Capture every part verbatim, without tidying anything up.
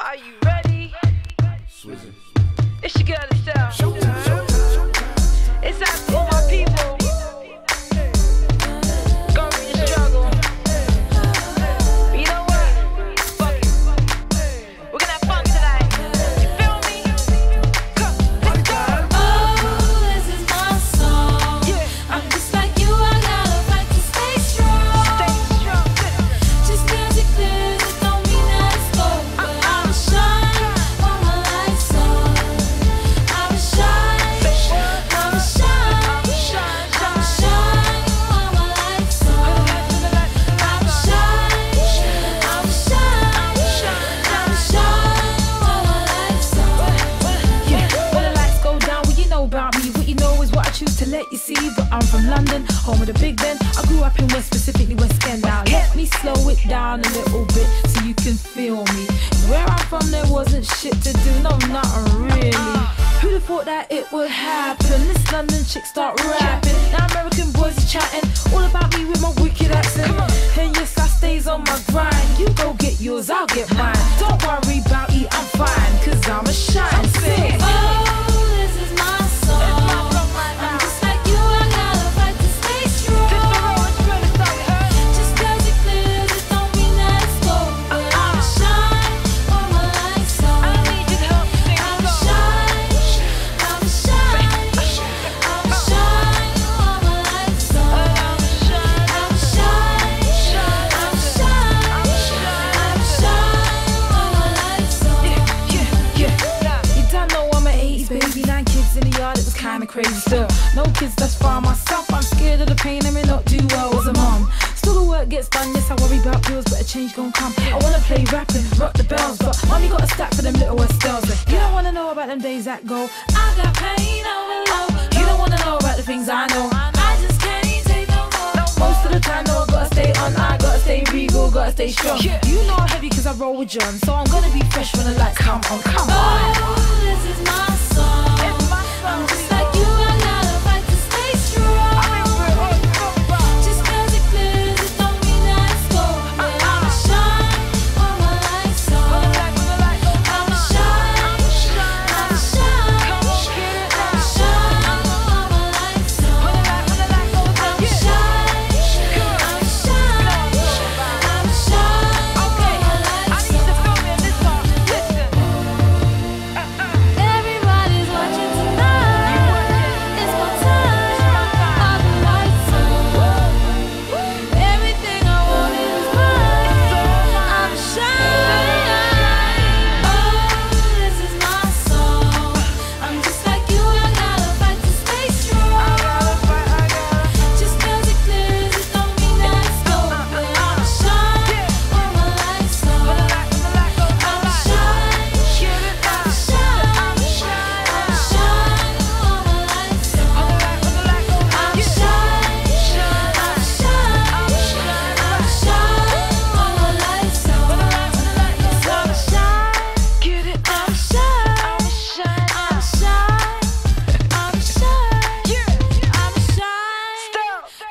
Are you ready? Swizzy. It's your girl, it's show. It's out to all my people. It's gonna be a struggle. But you know what? Fuck it. We're gonna have fun tonight. You feel me? Come, let's go. Oh, this is my song. Yeah. I'm just like you, I gotta fight to stay strong. Stay strong. Just cause it clears, it don't mean that it's over. Let you see that I'm from London, home of the Big Ben. I grew up in West, specifically West End. Now let me slow it down a little bit so you can feel me. Where I'm from there wasn't shit to do, no, nothing really. Who'd have thought that it would happen? This London chick start rapping, now American boys are chatting all about me with my wicked accent. And yes, I stays on my grind. You go get yours, I'll get mine. Don't worry about it, I'm fine, cause I'm a shine. Sing. Crazy still, no kids, that's far myself. I'm scared of the pain, I may not do well as a mom. Still the work gets done, yes I worry about bills, but a change gon' come. I wanna play rapping, rock the bells, but mommy got a stack for them little Estelles. You don't wanna know about them days that go, I got pain overload. You don't wanna know about the things I know, I just can't take no more. Most of the time though I gotta stay on, I gotta stay regal, gotta stay strong. You know I'm heavy cause I roll with John, so I'm gonna be fresh when the lights come on, come on. Oh, this is my song, it's my song.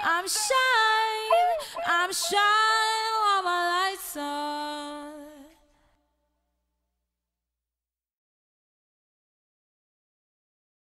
I'm shine, I'm shine.